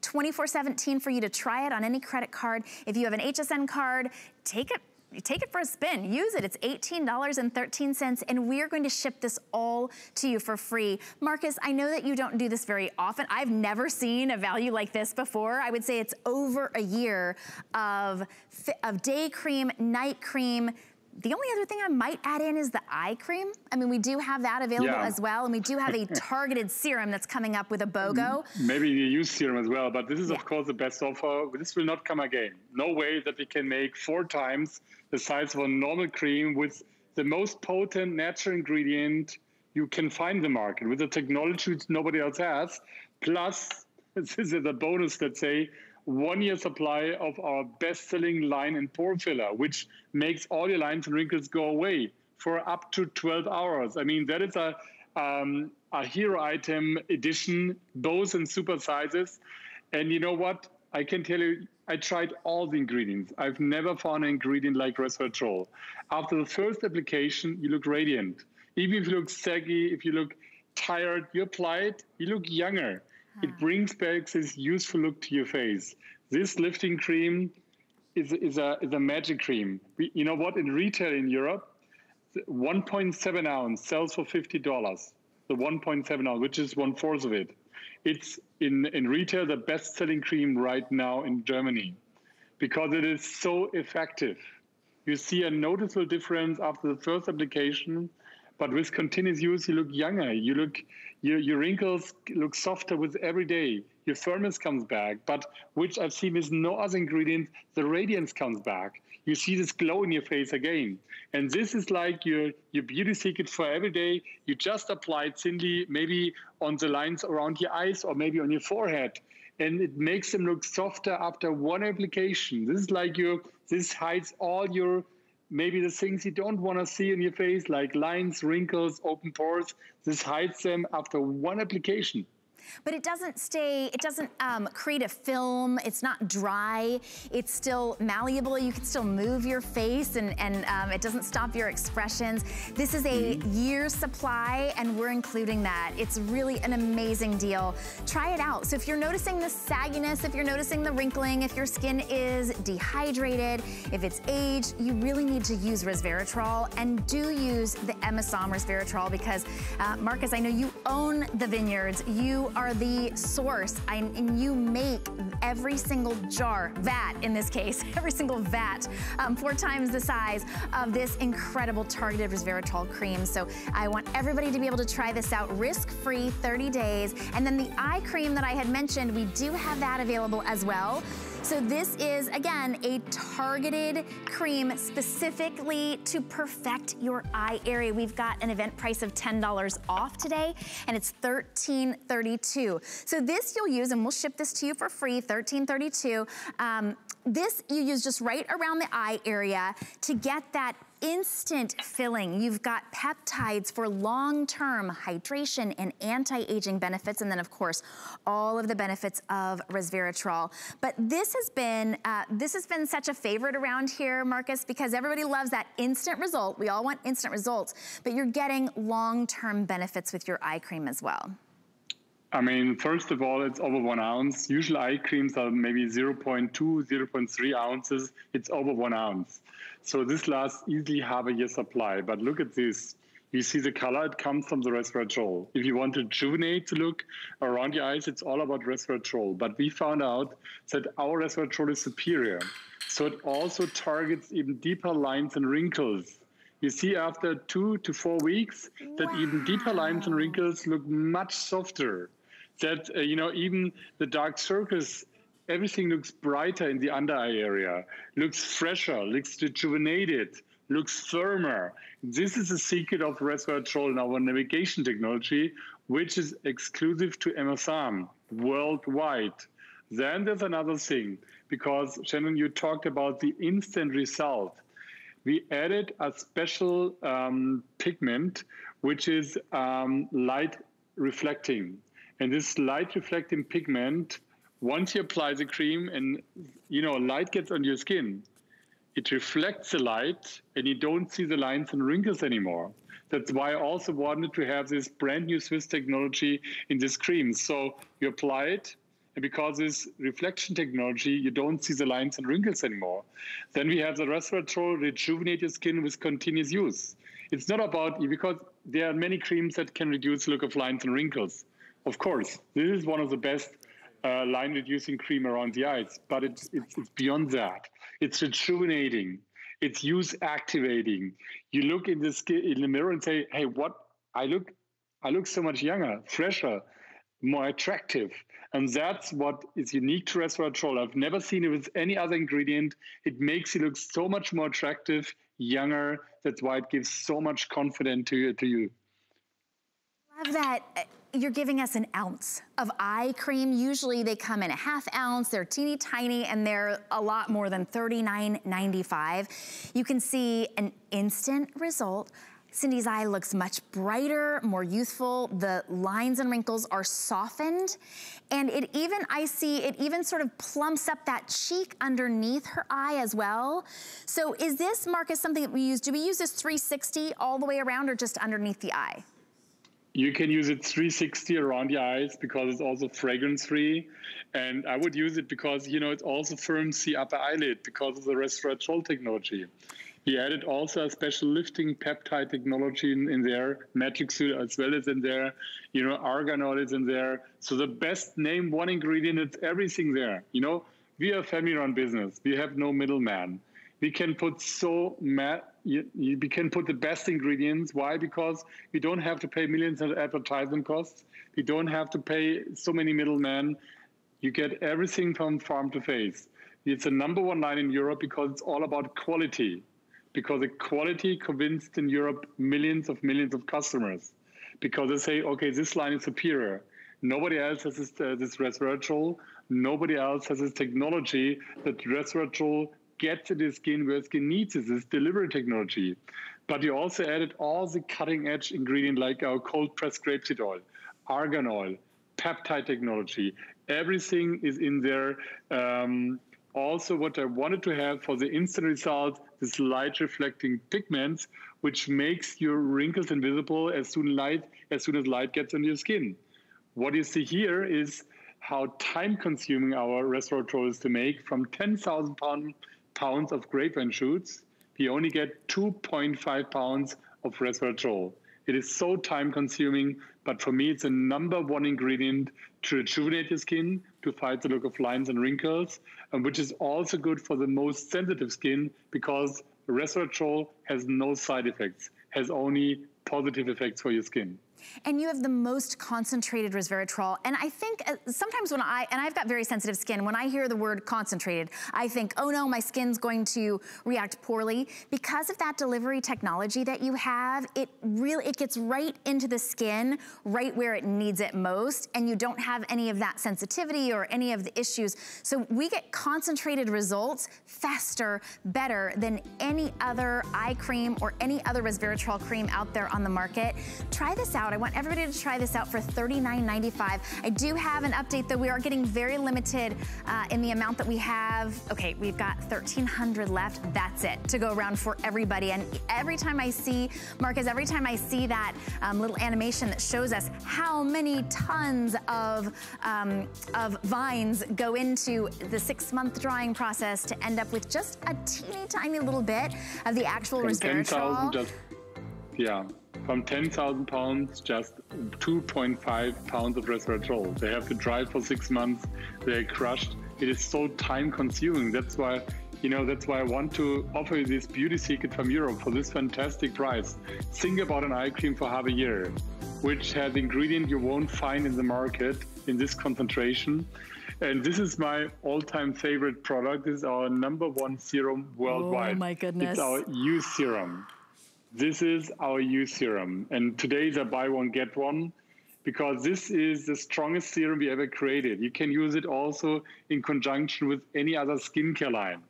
$24.17 for you to try it on any credit card. If you have an HSN card, take it for a spin, use it. It's $18.13, and we are going to ship this all to you for free. Markus, I know that you don't do this very often. I've never seen a value like this before. I would say it's over a year of day cream, night cream. The only other thing I might add in is the eye cream. I mean, we do have that available as well, and we do have a targeted serum that's coming up with a BOGO. Maybe you use serum as well, but this is of course the best offer. This will not come again. No way that we can make 4 times the size of a normal cream with the most potent natural ingredient you can find in the market, with a technology which nobody else has. Plus, this is a bonus, let's say, 1 year supply of our best-selling line and pore filler, which makes all your lines and wrinkles go away for up to 12 hours. I mean, that is a hero item edition, both in super sizes. And you know what? I can tell you, I tried all the ingredients. I've never found an ingredient like Resveratrol. After the first application, you look radiant. Even if you look saggy, if you look tired, you apply it, you look younger. It brings back this youthful look to your face. This lifting cream is a magic cream. You know what? In retail in Europe, 1.7 ounce sells for $50. The 1.7 ounce, which is 1/4 of it. It's in retail the best-selling cream right now in Germany because it is so effective. You see a noticeable difference after the first application. But with continuous use, you look younger. You look, your wrinkles look softer with every day. Your firmness comes back. But which I've seen is no other ingredient, the radiance comes back. You see this glow in your face again. And this is like your beauty secret for every day. You just apply it thinly, maybe on the lines around your eyes or maybe on your forehead. And it makes them look softer after one application. This is like this hides all your, maybe the things you don't want to see in your face, like lines, wrinkles, open pores. This hides them after one application. But it doesn't stay, it doesn't create a film, it's not dry, it's still malleable, you can still move your face, and it doesn't stop your expressions. This is a year's supply, and we're including that. It's really an amazing deal. Try it out. So if you're noticing the sagginess, if you're noticing the wrinkling, if your skin is dehydrated, if it's aged, you really need to use Resveratrol, and do use the Asam Resveratrol, because Markus, I know you own the vineyards, you are the source, and you make every single vat in this case, every single vat, 4 times the size of this incredible targeted Resveratrol cream. So I want everybody to be able to try this out risk-free, 30 days. And then the eye cream that I had mentioned, we do have that available as well. So this is, again, a targeted cream specifically to perfect your eye area. We've got an event price of $10 off today, and it's $13.32. So this you'll use, and we'll ship this to you for free, $13.32. This you use just right around the eye area to get that instant filling. You've got peptides for long-term hydration and anti-aging benefits, and then of course all of the benefits of Resveratrol. But this has been such a favorite around here, Markus, because everybody loves that instant result. We all want instant results, but you're getting long-term benefits with your eye cream as well. I mean, first of all, it's over 1 ounce. Usual eye creams are maybe 0.2, 0.3 ounces. It's over 1 ounce. So this lasts easily half a year supply. But look at this. You see the color, it comes from the Resveratrol. If you want to rejuvenate the look around your eyes, it's all about Resveratrol. But we found out that our Resveratrol is superior. So it also targets even deeper lines and wrinkles. You see after 2 to 4 weeks that even deeper lines and wrinkles look much softer. That, you know, even the dark circles, everything looks brighter in the under eye area, looks fresher, looks rejuvenated, looks firmer. This is the secret of Resveratrol in our navigation technology, which is exclusive to Markus Asam worldwide. Then there's another thing, because Shannon, you talked about the instant result. We added a special pigment, which is light reflecting. And this light reflecting pigment, once you apply the cream and, you know, light gets on your skin, it reflects the light and you don't see the lines and wrinkles anymore. That's why I also wanted to have this brand new Swiss technology in this cream. So you apply it, and because it's reflection technology, you don't see the lines and wrinkles anymore. Then we have the Resveratrol Rejuvenate Your Skin with Continuous Use. It's not about, because there are many creams that can reduce look of lines and wrinkles. Of course, this is one of the best line reducing cream around the eyes, but it's beyond that. It's rejuvenating. It's use activating. You look in the mirror and say, "Hey, what? I look so much younger, fresher, more attractive." And that's what is unique to Resveratrol. I've never seen it with any other ingredient. It makes you look so much more attractive, younger. That's why it gives so much confidence to you. Love that. You're giving us an ounce of eye cream. Usually they come in a half ounce, they're teeny tiny, and they're a lot more than $39.95. You can see an instant result. Cindy's eye looks much brighter, more youthful. The lines and wrinkles are softened. And it even, I see, it even sort of plumps up that cheek underneath her eye as well. So is this, Markus, something that we use? Do we use this 360 all the way around or just underneath the eye? You can use it 360 around your eyes because it's also fragrance-free. And I would use it because, you know, it also firms the upper eyelid because of the Resveratrol technology. He added also a special lifting peptide technology in there, Matrixyl as well as in there, you know, arganol is in there. So the best name, one ingredient, it's everything there. You know, we are a family-run business. We have no middleman. We can put we can put the best ingredients. Why? Because we don't have to pay millions of advertising costs. We don't have to pay so many middlemen. You get everything from farm to face. It's the #1 line in Europe because it's all about quality. Because the quality convinced in Europe millions of customers. Because they say, okay, this line is superior. Nobody else has this Resveratrol. Nobody else has this technology that Resveratrol gets to the skin where skin needs it. This delivery technology. But you also added all the cutting edge ingredient like our cold pressed grapeseed oil, argan oil, peptide technology. Everything is in there. Also what I wanted to have for the instant result, this light reflecting pigments, which makes your wrinkles invisible as soon as light gets on your skin. What you see here is how time consuming our Resveratrol is to make. From 10,000 pounds of grapevine shoots, we only get 2.5 pounds of Resveratrol. It is so time consuming, but for me, it's the #1 ingredient to rejuvenate your skin, to fight the look of lines and wrinkles, and which is also good for the most sensitive skin because Resveratrol has no side effects, has only positive effects for your skin. And you have the most concentrated Resveratrol. And I think sometimes when I've got very sensitive skin, when I hear the word concentrated, I think, oh no, my skin's going to react poorly. Because of that delivery technology that you have, it gets right into the skin, right where it needs it most. And you don't have any of that sensitivity or any of the issues. So we get concentrated results faster, better than any other eye cream or any other Resveratrol cream out there on the market. Try this out. I want everybody to try this out for $39.95. I do have an update though. We are getting very limited in the amount that we have. Okay, we've got 1,300 left. That's it to go around for everybody. And every time I see, Markus, every time I see that little animation that shows us how many tons of vines go into the 6-month drying process to end up with just a teeny tiny little bit of the actual Resveratrol. Yeah. From 10,000 pounds, just 2.5 pounds of Resveratrol. They have to dry for 6 months. They're crushed. It is so time consuming. That's why, you know, that's why I want to offer you this beauty secret from Europe for this fantastic price. Think about an eye cream for half a year, which has ingredient you won't find in the market in this concentration. And this is my all-time favorite product. This is our #1 serum worldwide. Oh my goodness. It's our U serum. This is our U serum, and today is a buy one, get one. because this is the strongest serum we ever created. You can use it also in conjunction with any other skincare line.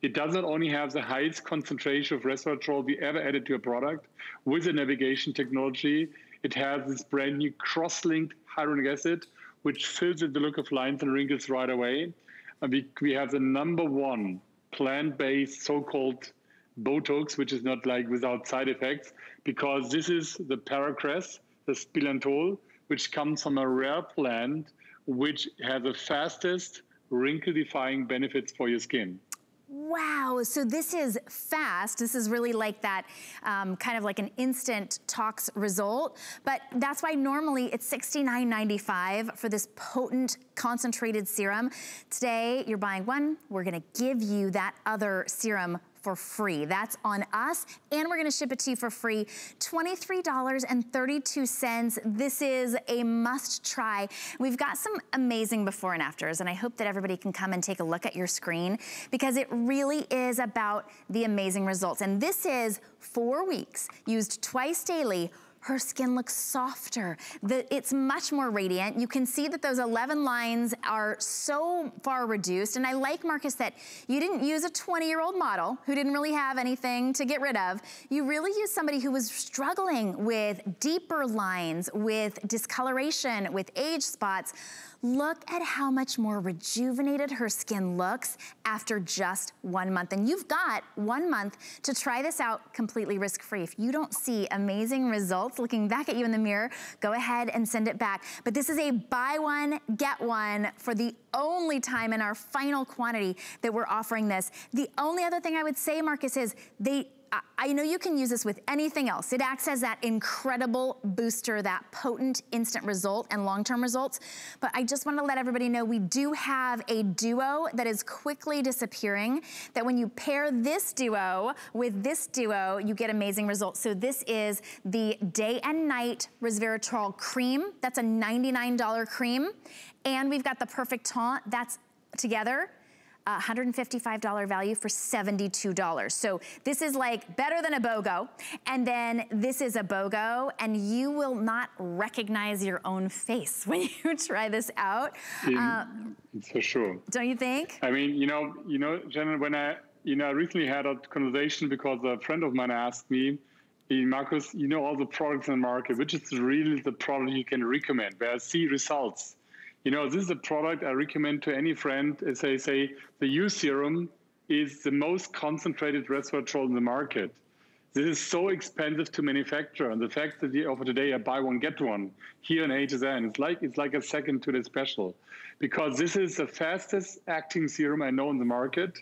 It does not only have the highest concentration of resveratrol we ever added to a product with the navigation technology, it has this brand new cross-linked hyaluronic acid, which fills in the look of lines and wrinkles right away. And we have the #1 plant-based so-called Botox, which is not like without side effects, because this is the Paracres, the Spilanthol, which comes from a rare plant, which has the fastest wrinkle-defying benefits for your skin. Wow, so this is fast. This is really like that, kind of like an instant tox result. But that's why normally it's $69.95 for this potent concentrated serum. Today, you're buying one, we're gonna give you that other serum for free. That's on us, and we're gonna ship it to you for free. $23.32. This is a must try. We've got some amazing before and afters, and I hope that everybody can come and take a look at your screen, because it really is about the amazing results. And this is 4 weeks, used twice daily. Her skin looks softer. It's much more radiant. You can see that those 11 lines are so far reduced. And I like, Markus, that you didn't use a 20-year-old model who didn't really have anything to get rid of. You really used somebody who was struggling with deeper lines, with discoloration, with age spots. Look at how much more rejuvenated her skin looks after just 1 month. And you've got 1 month to try this out completely risk-free. If you don't see amazing results looking back at you in the mirror, go ahead and send it back. But this is a buy one, get one for the only time in our final quantity that we're offering this. The only other thing I would say, Markus, is I know you can use this with anything else. It acts as that incredible booster, that potent instant result and long-term results. But I just want to let everybody know we do have a duo that is quickly disappearing, that when you pair this duo with this duo, you get amazing results. So this is the Day and Night Resveratrol Cream. That's a $99 cream. And we've got the Perfecton. That's together $155 value for $72. So this is like better than a BOGO. And then this is a BOGO, and you will not recognize your own face when you try this out. For sure. Don't you think? I mean, you know, Shannon, when I recently had a conversation because a friend of mine asked me, hey, Markus, you know all the products in the market, which is really the product you can recommend, where I see results. You know, this is a product I recommend to any friend. As I say, the U serum is the most concentrated resveratrol in the market. This is so expensive to manufacture, and the fact that we offer today a buy one get one here in HSN, it's like a second to the special, because this is the fastest acting serum I know in the market.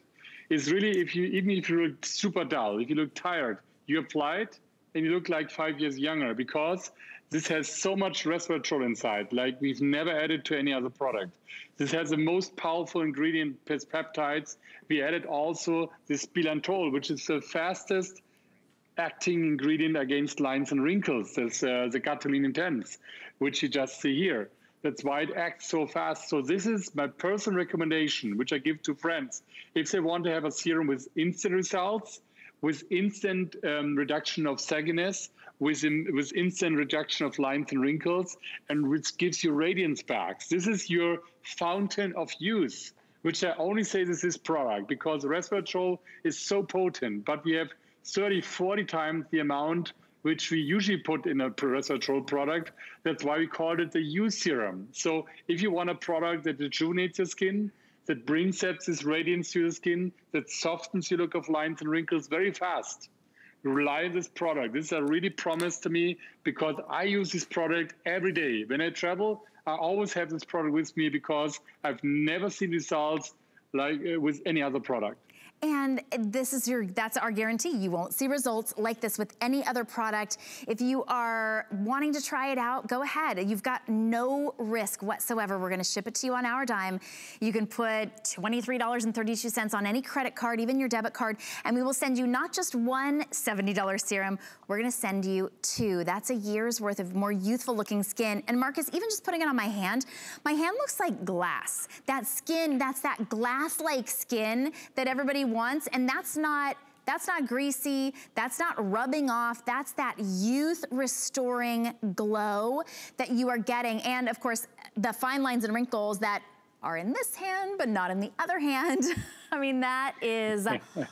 It's really, even if you look super dull, if you look tired, you apply it and you look like 5 years younger, because this has so much resveratrol inside, like we've never added to any other product. This has the most powerful ingredient, peptides. We added also the Spilanthol, which is the fastest acting ingredient against lines and wrinkles. That's the Cartolin Intense, which you just see here. That's why it acts so fast. So this is my personal recommendation, which I give to friends. If they want to have a serum with instant results, with instant reduction of sagginess, with instant reduction of lines and wrinkles, and which gives you radiance back. This is your fountain of youth, which I only say this product, because resveratrol is so potent, but we have 30, 40 times the amount which we usually put in a resveratrol product. That's why we called it the youth serum. So if you want a product that rejuvenates your skin, that brings out this radiance to the skin, that softens your look of lines and wrinkles very fast, rely on this product. This is a really promise to me, because I use this product every day. When I travel, I always have this product with me, because I've never seen results like with any other product. And this is that's our guarantee. You won't see results like this with any other product. If you are wanting to try it out, go ahead. You've got no risk whatsoever. We're gonna ship it to you on our dime. You can put $23.32 on any credit card, even your debit card, and we will send you not just one $70 serum, we're gonna send you two. That's a year's worth of more youthful looking skin. And Markus, even just putting it on my hand looks like glass. That skin, that's that glass-like skin that everybody wants, and that's not That's not greasy. That's not rubbing off. That's that youth restoring glow that you are getting. And of course, the fine lines and wrinkles that are in this hand, but not in the other hand. I mean, that is amazing.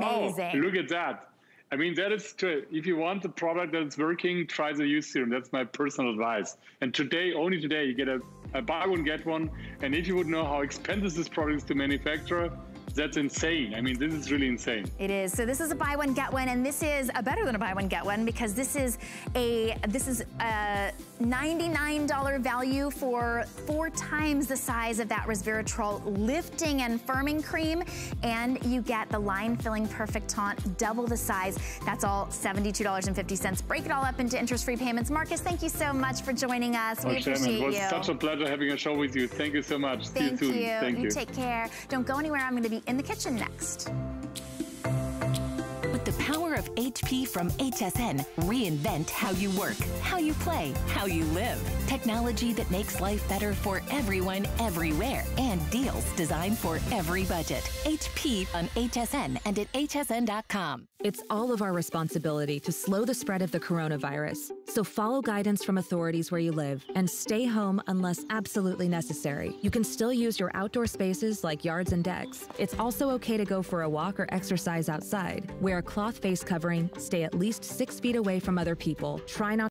Wow, look at that. I mean, that is, if you want the product that's working, try the youth serum. That's my personal advice. And today, only today, you get a buy one, get one. And if you would know how expensive this product is to manufacture, that's insane. I mean, this is really insane. It is. So this is a buy one, get one, and this is a better than a buy one, get one, because this is a $99 value for 4 times the size of that Resveratrol lifting and firming cream, and you get the line-filling Perfecton, double the size. That's all $72.50. Break it all up into interest-free payments. Markus, thank you so much for joining us. We appreciate you. It was such a pleasure having a show with you. Thank you so much. See you soon. Thank you. You take care. Don't go anywhere. I'm going to be in the kitchen next. With the power of HP from HSN, reinvent how you work, how you play, how you live. Technology that makes life better for everyone, everywhere, and deals designed for every budget. HP on HSN and at hsn.com. It's all of our responsibility to slow the spread of the coronavirus. So follow guidance from authorities where you live and stay home unless absolutely necessary. You can still use your outdoor spaces like yards and decks. It's also okay to go for a walk or exercise outside. Wear a cloth face covering, stay at least 6 feet away from other people. Try not